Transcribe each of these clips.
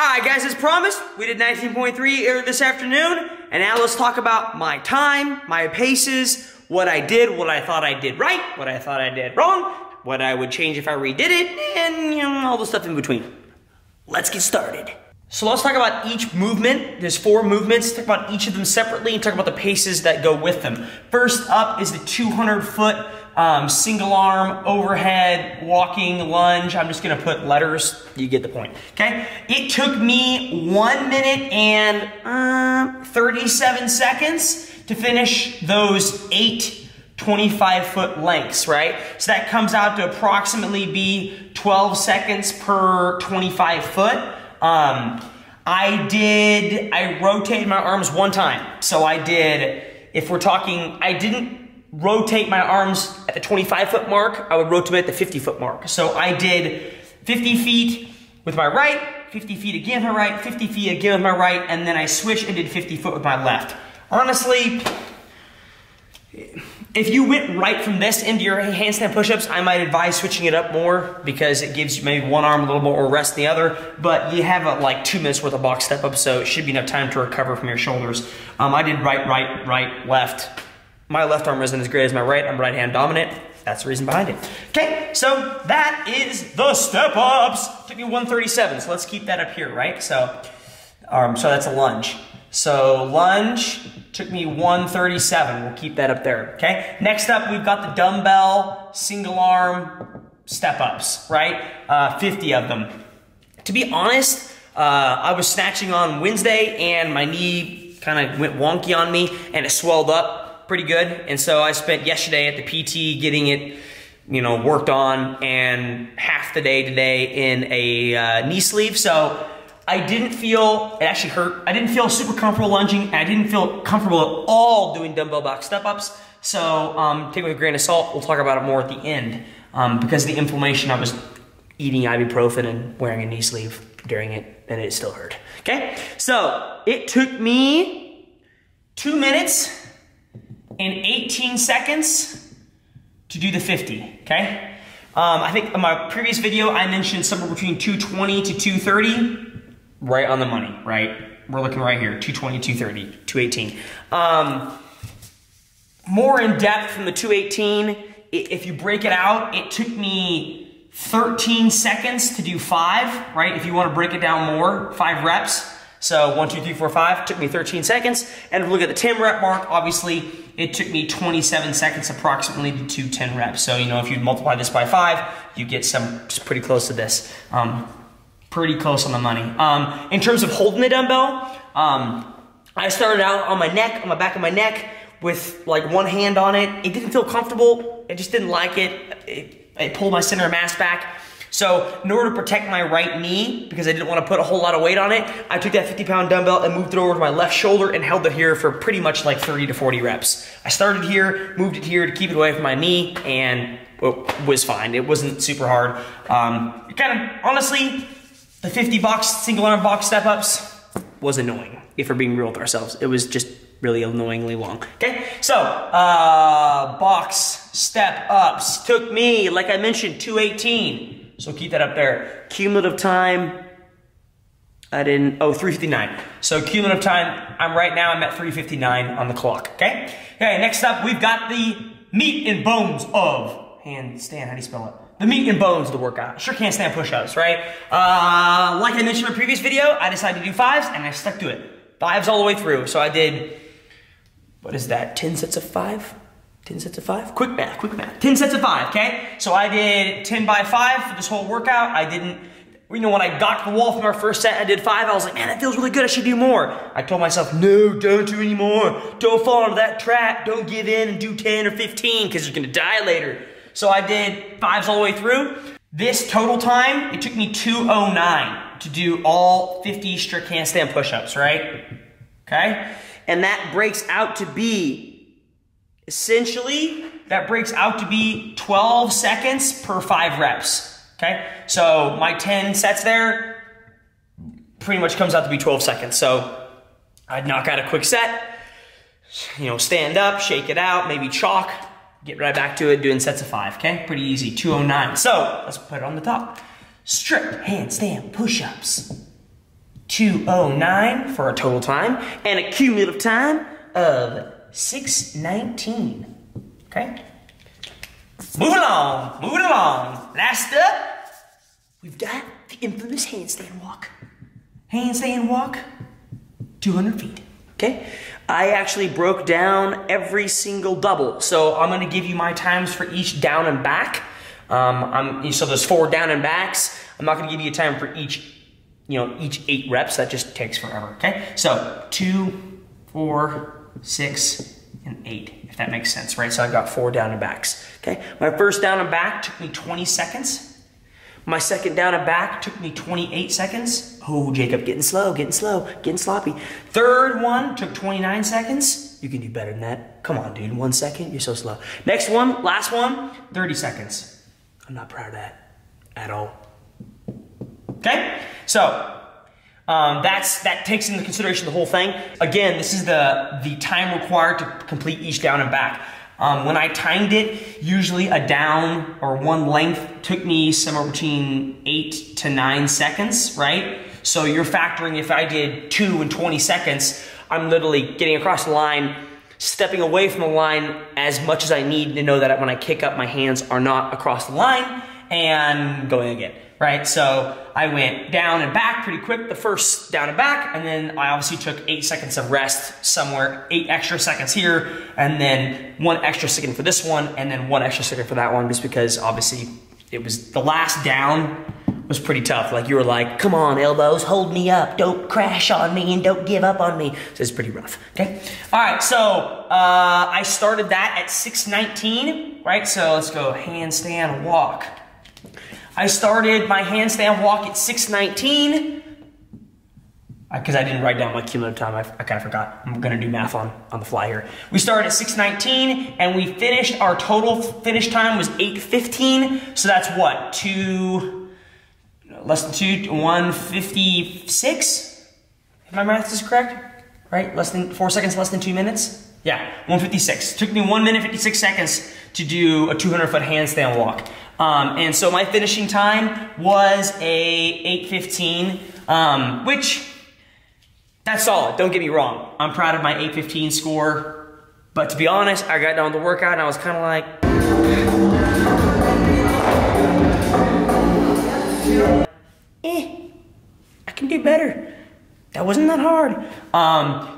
Alright guys, as promised, we did 19.3 earlier this afternoon, and now let's talk about my time, my paces, what I did, what I thought I did right, what I thought I did wrong, what I would change if I redid it, and you know, all the stuff in between. Let's get started. So let's talk about each movement. There's four movements. Talk about each of them separately and talk about the paces that go with them. First up is the 200-foot single arm overhead walking lunge. I'm just gonna put letters. You get the point, okay? It took me 1 minute and 37 seconds to finish those 8 25-foot lengths, right? So that comes out to approximately be 12 seconds per 25 foot. I rotated my arms one time. So I did, if we're talking, I didn't rotate my arms at the 25-foot mark, I would rotate them at the 50-foot mark. So I did 50 feet with my right, 50 feet again with my right, 50 feet again with my right, and then I switched and did 50 foot with my left. Honestly, if you went right from this into your handstand push-ups, I might advise switching it up more because it gives you maybe one arm a little more rest than the other, but you have like 2 minutes worth of box step up, so it should be enough time to recover from your shoulders. I did right, left. My left arm isn't as great as my right. I'm right hand dominant. That's the reason behind it. Okay, so that is the step ups. Took me 137, so let's keep that up here, right? So, so that's a lunge. So lunge took me 137. We'll keep that up there, okay? Next up, we've got the dumbbell single arm step ups, right? 50 of them. To be honest, I was snatching on Wednesday and my knee kind of went wonky on me and it swelled up pretty good, and so I spent yesterday at the PT getting it, you know, worked on, and half the day today in a knee sleeve. So I didn't feel, it actually hurt, I didn't feel super comfortable lunging, and I didn't feel comfortable at all doing dumbbell box step-ups, so take it with a grain of salt. We'll talk about it more at the end, because the inflammation, I was eating ibuprofen and wearing a knee sleeve during it, and it still hurt, okay? So it took me 2 minutes and 18 seconds to do the 50, okay? I think in my previous video, I mentioned somewhere between 220 to 230, right on the money, right? We're looking right here, 220, 230, 218. More in depth from the 218, if you break it out, it took me 13 seconds to do 5, right? If you wanna break it down more, 5 reps. So 1, 2, 3, 4, 5, took me 13 seconds. And if we look at the 10 rep mark, obviously, it took me 27 seconds approximately to do 10 reps. So, you know, if you multiply this by 5, you get some pretty close to this. Pretty close on the money. In terms of holding the dumbbell, I started out on my neck, on the back of my neck, with like one hand on it. It didn't feel comfortable. I just didn't like it. It pulled my center of mass back. So in order to protect my right knee, because I didn't want to put a whole lot of weight on it, I took that 50-pound dumbbell and moved it over to my left shoulder and held it here for pretty much like 30 to 40 reps. I started here, moved it here to keep it away from my knee, and it was fine. It wasn't super hard. It kind of, honestly, the 50 single arm box step-ups was annoying, if we're being real with ourselves. It was just really annoyingly long, okay? So, box step-ups took me, like I mentioned, 218. So keep that up there. Cumulative time, I didn't, oh, 3:59. So cumulative time, right now I'm at 3:59 on the clock, okay? Okay, next up, we've got the meat and bones of handstand, how do you spell it? The meat and bones of the workout. Sure can't stand push-ups, right? Like I mentioned in my previous video, I decided to do 5s and I stuck to it. 5s all the way through, so I did, what is that, 10 sets of 5? 10 sets of 5? Quick math, quick math. 10 sets of 5, okay? So I did 10 by 5 for this whole workout. I didn't, you know, when I got to the wall from our first set, I did 5. I was like, man, that feels really good. I should do more. I told myself, no, don't do any more. Don't fall into that trap. Don't give in and do 10 or 15 because you're going to die later. So I did 5s all the way through. This total time, it took me 2:09 to do all 50 strict handstand push-ups, right? Okay? And that breaks out to be, essentially, that breaks out to be 12 seconds per 5 reps, okay? So my 10 sets there pretty much comes out to be 12 seconds. So I'd knock out a quick set, you know, stand up, shake it out, maybe chalk, get right back to it doing sets of 5, okay? Pretty easy, 2:09. So let's put it on the top. Strict handstand push-ups. 2:09 for a total time and a cumulative time of 6:19. Okay? Moving along. Last up, we've got the infamous handstand walk. 200 feet. Okay? I actually broke down every single double. So I'm gonna give you my times for each down and back. So there's 4 down and backs. I'm not gonna give you a time for each 8 reps. That just takes forever, okay? So 2, 4, 6, and 8, if that makes sense, right? So I've got 4 down and backs, okay? My first down and back took me 20 seconds. My second down and back took me 28 seconds. Oh, Jacob, getting slow, getting sloppy. Third one took 29 seconds. You can do better than that. Come on, dude, 1 second, you're so slow. Next one, last one, 30 seconds. I'm not proud of that at all. Okay, so that takes into consideration the whole thing. Again, this is the time required to complete each down and back. When I timed it, usually a down or one length took me somewhere between 8 to 9 seconds, right? So you're factoring if I did 2 and 20 seconds, I'm literally getting across the line, stepping away from the line as much as I need to know that when I kick up, my hands are not across the line and going again, right? So I went down and back pretty quick, the first down and back, and then I obviously took 8 seconds of rest somewhere, 8 extra seconds here, and then 1 extra second for this one, and then 1 extra second for that one, just because obviously it was, the last down was pretty tough. Like you were like, come on elbows, hold me up, don't crash on me and don't give up on me. So it's pretty rough, okay? All right, so I started that at 6:19, right? So let's go handstand walk. I started my handstand walk at 6:19, because I didn't write down my cumulative time. I kind of forgot. I'm gonna do math on the fly here. We started at 6:19 and we finished, our total finish time was 8:15. So that's what, less than 2, 1:56? If my math is correct, right? Less than 4 seconds, less than 2 minutes. Yeah, 1:56. Took me 1 minute, 56 seconds to do a 200-foot handstand walk. And so my finishing time was a 8:15, which, that's solid, don't get me wrong. I'm proud of my 8:15 score, but to be honest, I got done with the workout and I was kind of like, I can do better. That wasn't that hard.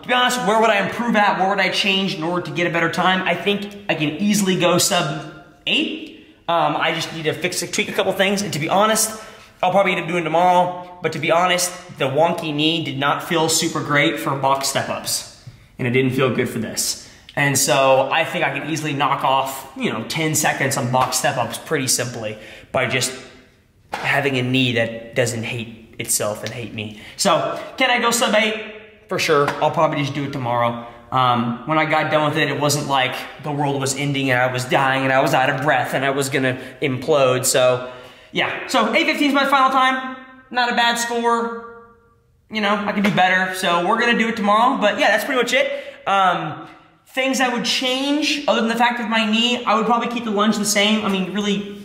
To be honest, where would I improve at? Where would I change in order to get a better time? I think I can easily go sub 8. I just need to tweak a couple things, and to be honest, I'll probably end up doing tomorrow, but to be honest, the wonky knee did not feel super great for box step-ups, and it didn't feel good for this. And so I think I can easily knock off, 10 seconds on box step-ups pretty simply by just having a knee that doesn't hate itself and hate me. So can I go sub 8? For sure, I'll probably just do it tomorrow. When I got done with it, it wasn't like the world was ending and I was dying and I was out of breath and I was gonna implode, so yeah. So 8:15 is my final time, not a bad score. I could do better, so we're gonna do it tomorrow, but yeah, that's pretty much it. Things I would change, other than the fact of my knee, I would probably keep the lunge the same. I mean, really,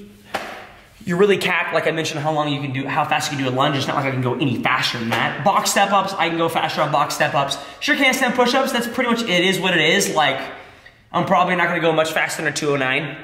you're really capped, like I mentioned, how fast you can do a lunge. It's not like I can go any faster than that. Box step-ups, I can go faster on box step-ups. Sure, handstand push-ups, that's pretty much, it is what it is. Like, I'm probably not gonna go much faster than a 209.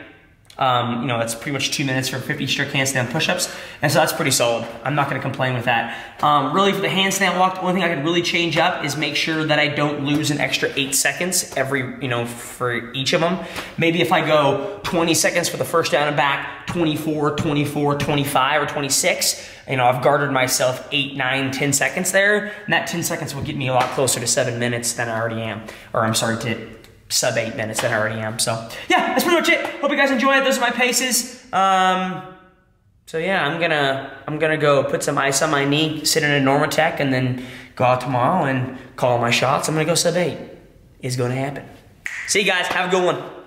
That's pretty much 2 minutes for 50 strict handstand push-ups, and so that's pretty solid. I'm not going to complain with that. Really, for the handstand walk, the only thing I could really change up is make sure that I don't lose an extra 8 seconds every, for each of them. Maybe if I go 20 seconds for the first down and back, 24, 24, 25, or 26, I've guarded myself 8, 9, 10 seconds there, and that 10 seconds will get me a lot closer to 7 minutes than I already am, or I'm sorry, to sub 8 minutes than I already am. So yeah, that's pretty much it. Hope you guys enjoyed. Those are my paces. So yeah, I'm gonna go put some ice on my knee, sit in a Normatec, and then go out tomorrow and call my shots. I'm gonna go sub 8. It's gonna happen. See you guys. Have a good one.